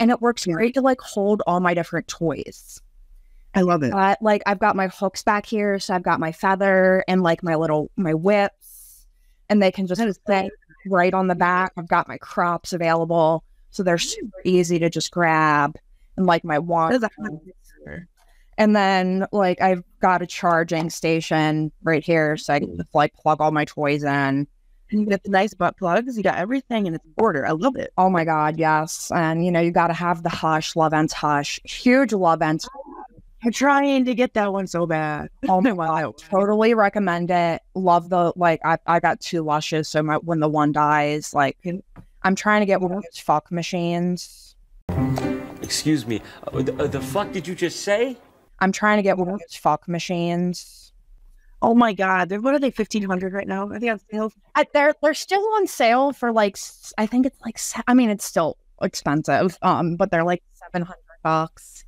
And it works great to like hold all my different toys. I love it. Like I've got my hooks back here. So I've got my feather and like my whips, and they can just sit right on the back. I've got my crops available. So they're super easy to just grab, and like my wand. And then like I've got a charging station right here. So I can just like plug all my toys in. And you get the nice butt plugs. You got everything in its order. I love it. Oh my God. Yes. And you know, you got to have the Hush, Love Ends Hush. Huge Love Ends. I'm trying to get that one so bad. Oh my God. I totally recommend it. Love the, like, I got two Luscious. So when the one dies, like, I'm trying to get one of those fuck machines. Excuse me. The fuck did you just say? I'm trying to get one of those fuck machines. Oh my God. What are they, 1,500 right now? Are they on sale? They're still on sale for like, I think it's like, I mean, it's still expensive, but they're like $700.